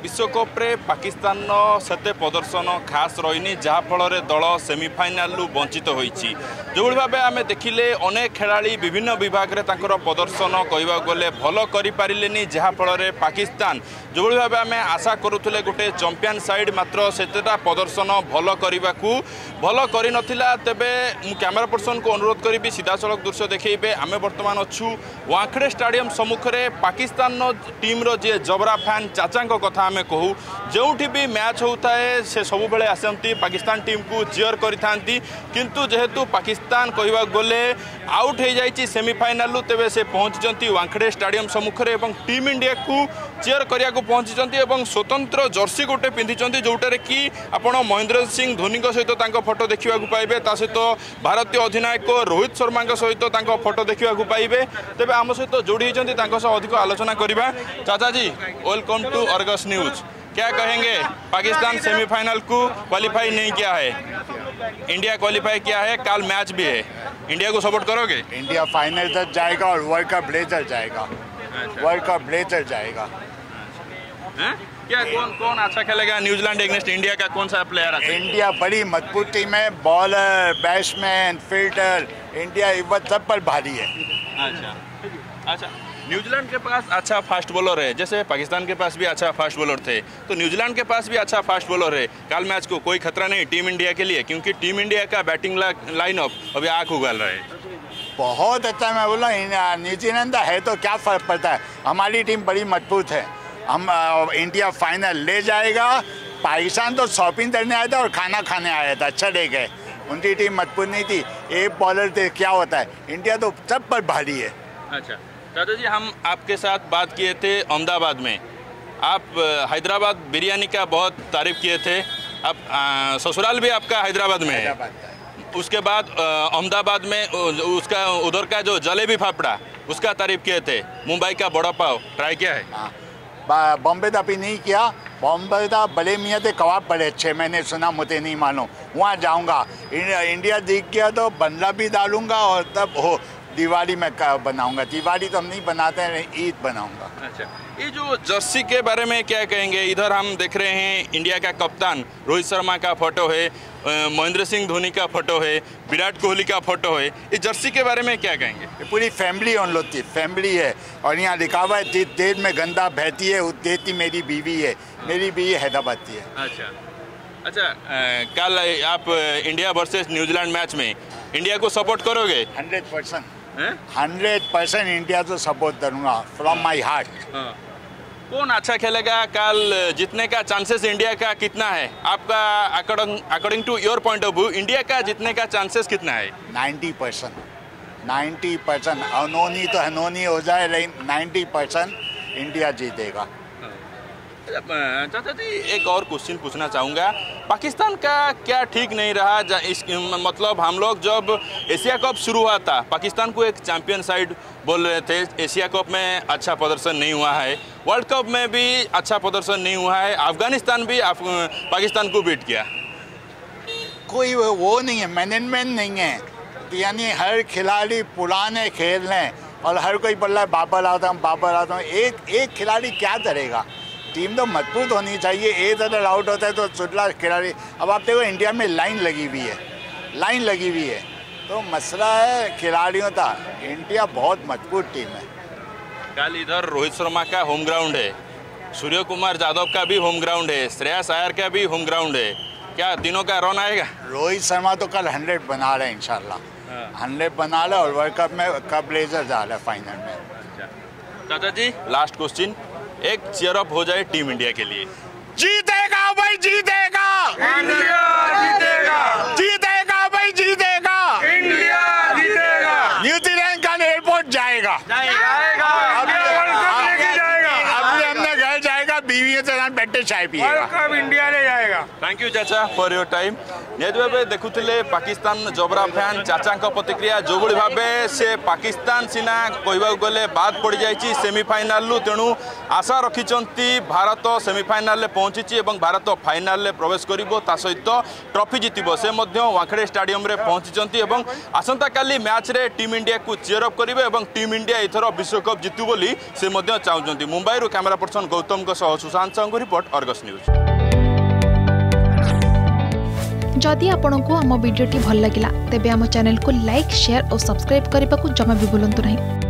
विश्वकप्रे पाकिस्तान सेते प्रदर्शन खास रही जहाँफल दल सेमिफाइनाल वंचित होती जो भाव आम देखिले अनेक खेलाड़ी विभिन्न विभाग में प्रदर्शन कहवा गले भल करें जहाँफल पाकिस्तान जो भाव आम आशा करुले गोटे चैंपियन साइड मात्र सेतेटा प्रदर्शन भल करने को भल कर तेज कैमेरा पर्सन को अनुरोध करी सीधासलख दृश्य देखे आम बर्तमान अच्छू वांखेड़े स्टाडियम सम्मुखें पाकिस्तान टीम जी जबरा फैन चाचा कथा आम कहू जो भी मैच होता है से सब आसती पाकिस्तान टीम को चीयर करती किंतु जेहेतु पाकिस्तान कहवा गले आउट हो जाए सेमिफाइनाल तेज से पहुंची वांखेड़े स्टाडियम सम्मुखें और टीम इंडिया को चीयर करने को पहुंची स्वतंत्र जर्सी गोटे पिंधि जोटारे कि आप महेंद्र सिंह धोनी सहित फटो देखा पाइबे सहित भारतीय अधिनायक रोहित शर्मा सहित फटो देखा पाइबे तेज आम सहित जोड़ी अधिक आलोचना करवा। चाचा जी वेलकम टू अर्गस न्यूज, क्या कहेंगे पाकिस्तान सेमीफाइनल को क्वालिफाई नहीं किया है, इंडिया क्वालिफाई किया है, कल मैच भी है, इंडिया को सपोर्ट करोगे? इंडिया फाइनल तक जाएगा और वर्ल्ड कप लेकर जाएगा, वर्ल्ड कप लेकर जाएगा। क्या कौन अच्छा खेलेगा न्यूजीलैंड अगेंस्ट इंडिया का कौन सा प्लेयर है? इंडिया बड़ी मजबूत टीम है, bowler batsman fielder India even सब पर भारी है। अच्छा अच्छा, न्यूजीलैंड के पास अच्छा फास्ट बॉलर है, जैसे पाकिस्तान के पास भी अच्छा फास्ट बॉलर थे तो न्यूजीलैंड के पास भी अच्छा फास्ट बॉलर है, कल मैच को कोई खतरा नहीं टीम इंडिया के लिए क्योंकि टीम इंडिया का बैटिंग लाइनअप अभी आँख उगल रहा है, बहुत अच्छा। मैं बोला न्यूजीलैंड है तो क्या फर्क पड़ता है, हमारी टीम बड़ी मजबूत है, हम इंडिया फाइनल ले जाएगा। पाकिस्तान तो शॉपिंग करने आया था और खाना खाने आया था, चले गए, उनकी टीम मजबूत नहीं थी, एक बॉलर थे, क्या होता है, इंडिया तो सब पर भारी है। अच्छा दादा जी, हम आपके साथ बात किए थे अहमदाबाद में, आप हैदराबाद बिरयानी का बहुत तारीफ किए थे, आप ससुराल भी आपका हैदराबाद में है, उसके बाद अहमदाबाद में उसका उधर का जो जलेबी फाफड़ा उसका तारीफ किए थे, मुंबई का बड़ा पाव ट्राई किया है? बॉम्बे तो अभी नहीं किया, बॉम्बे तो भले मियाँ थे कबाब बड़े अच्छे, मैंने सुना, मुझे नहीं मानो, वहाँ जाऊँगा। इंडिया जीत गया तो बंदला भी डालूँगा और तब हो दिवाली में क्या बनाऊंगा, दिवाली तो हम नहीं बनाते हैं, ईद बनाऊंगा। अच्छा, ये जो जर्सी के बारे में क्या कहेंगे? इधर हम देख रहे हैं इंडिया का कप्तान रोहित शर्मा का फोटो है, महेंद्र सिंह धोनी का फोटो है, विराट कोहली का फोटो है, ये जर्सी के बारे में क्या कहेंगे? पूरी फैमिली उन लोग की फैमिली है और यहाँ लिखा हुआ है जिस देश में गंदा बहती है उस देश की मेरी बीवी है, मेरी बीवी हैदराबाद की है। अच्छा अच्छा, कल आप इंडिया वर्सेज न्यूजीलैंड मैच में इंडिया को सपोर्ट करोगे? 100%, 100% इंडिया तो सपोर्ट करूंगा फ्रॉम माय हार्ट। कौन अच्छा खेलेगा, कल जीतने का चांसेस इंडिया का कितना है आपका, according to your point of view India का जीतने का चांसेस कितना है? 90%, 90%, अनहोनी तो अनहोनी हो जाए लेकिन 90% इंडिया जीतेगा। चाचा जी, एक और क्वेश्चन पूछना चाहूँगा, पाकिस्तान का क्या ठीक नहीं रहा, मतलब हम लोग जब एशिया कप शुरू हुआ था पाकिस्तान को एक चैंपियन साइड बोल रहे थे, एशिया कप में अच्छा प्रदर्शन नहीं हुआ है, वर्ल्ड कप में भी अच्छा प्रदर्शन नहीं हुआ है, अफगानिस्तान भी पाकिस्तान को बीट किया, कोई वो नहीं है, मैनेजमेंट नहीं है, यानी हर खिलाड़ी पुराने खेल रहे और हर कोई बोल रहा है बाबर आजम बाबर आजम, एक खिलाड़ी क्या करेगा, टीम तो मजबूत होनी चाहिए, एक अगर आउट होता है तो चुटला खिलाड़ी। अब आप देखो इंडिया में लाइन लगी हुई है, लाइन लगी हुई है, तो मसला है खिलाड़ियों का, इंडिया बहुत मजबूत टीम है। कल इधर रोहित शर्मा का होम ग्राउंड है, सूर्य कुमार यादव का भी होम ग्राउंड है, श्रेयस आयर का भी होम ग्राउंड है, क्या तीनों का रन आएगा? रोहित शर्मा तो कल 100 बना रहे हैं, इंशाल्लाह 100 बना रहे और वर्ल्ड कप में कब लेजर जा रहा है फाइनल में। दादा जी लास्ट क्वेश्चन, एक चीयर अप हो जाए टीम इंडिया के लिए। जीतेगा भाई जीतेगा, इंडिया जीतेगा, जीतेगा भाई जीतेगा, इंडिया जीतेगा, न्यूजीलैंड का एयरपोर्ट जाएगा, अभी हमने घर जाएगा, बीवी से बैठे चाय पिएगा, इंडिया ले जाएगा। थैंक यू चाचा फॉर योर टाइम। निज भाव देखुले पाकिस्तान जबरा फैन चाचा प्रतिक्रिया जो भाव से पाकिस्तान सीना कहवाक गले बाद पड़ जाए सेमिफाइनाल तेणु आशा रखिंट भारत सेमिफाइनाल पहुंची और भारत फाइनाल प्रवेश कर सहित ट्रॉफी जितब से वांखेड़े स्टाडियम पहुंची और आसंता काली मैच रे टीम इंडिया को चीयर अप करेंगे और टीम इंडिया एथर विश्वकप जितु बोली से चाहते। Mumbai camera person Gautam Sushant Sanguri. Report Argus news. जदि आपंक आम भिडी भल लगा तेब आम चैनल को लाइक, शेयर और सब्सक्राइब करने को जमा भी भूलु ना।